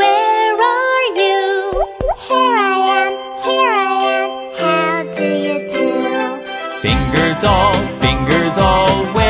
where are you? Here I am, how do you do? Fingers all, where